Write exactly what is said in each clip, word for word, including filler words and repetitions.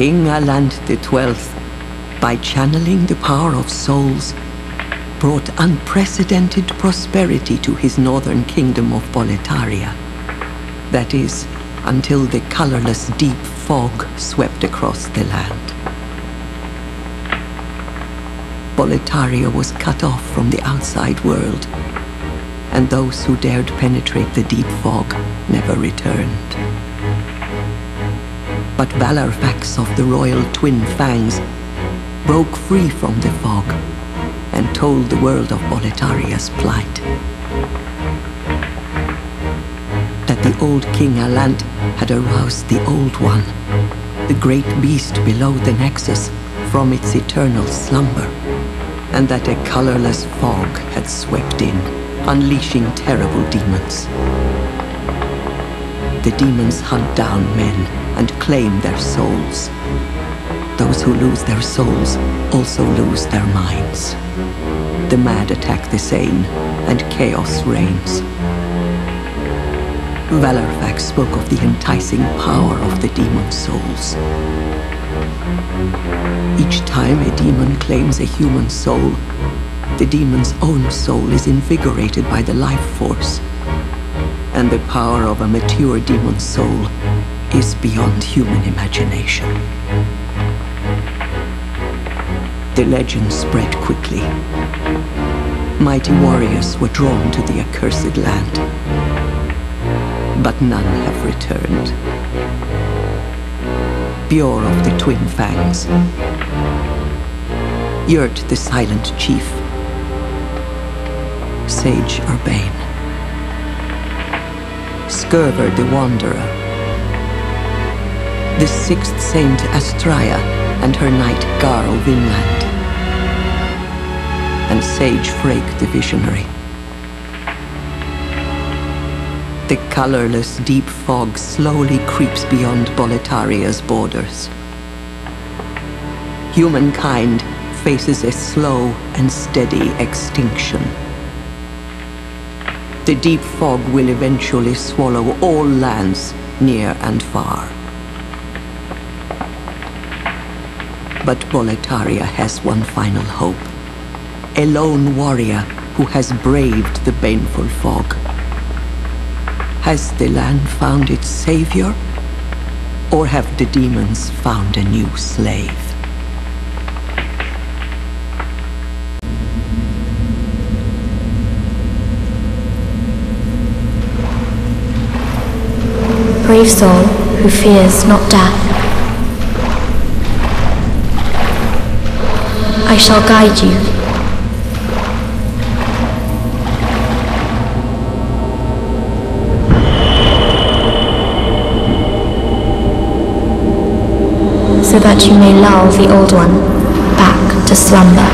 King Allant the twelfth, by channeling the power of souls, brought unprecedented prosperity to his northern kingdom of Boletaria. That is, until the colorless deep fog swept across the land. Boletaria was cut off from the outside world, and those who dared penetrate the deep fog never returned. But Valarfax of the royal twin fangs broke free from the fog and told the world of Boletaria's plight. That the old King Allant had aroused the Old One, the great beast below the Nexus, from its eternal slumber, and that a colorless fog had swept in, unleashing terrible demons. The demons hunt down men and claim their souls. Those who lose their souls also lose their minds. The mad attack the sane, and chaos reigns. Valarfax spoke of the enticing power of the demon souls. Each time a demon claims a human soul, the demon's own soul is invigorated by the life force, and the power of a mature demon's soul is beyond human imagination. The legend spread quickly. Mighty warriors were drawn to the accursed land, but none have returned. Bjor of the Twin Fangs, Yurt the Silent Chief, Sage Urbane, Skurver the Wanderer, the Sixth Saint Astraea and her knight Garo Vinland, and Sage Freke the Visionary. The colorless deep fog slowly creeps beyond Boletaria's borders. Humankind faces a slow and steady extinction. The deep fog will eventually swallow all lands near and far. But Boletaria has one final hope. A lone warrior who has braved the baneful fog. Has the land found its savior, or have the demons found a new slave? Brave soul who fears not death. I shall guide you. So that you may lull the Old One back to slumber.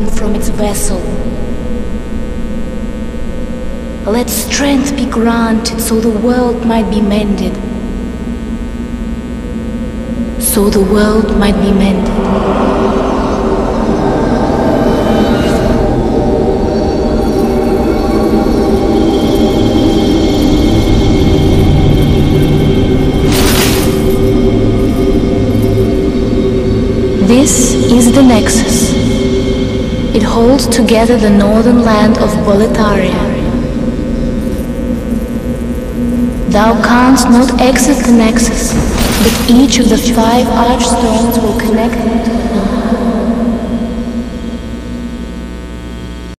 drawn from its vessel. Let strength be granted so the world might be mended. So the world might be mended. This is the Nexus. It holds together the northern land of Boletaria. Thou canst not exit the Nexus, but each of the five archstones will connect them to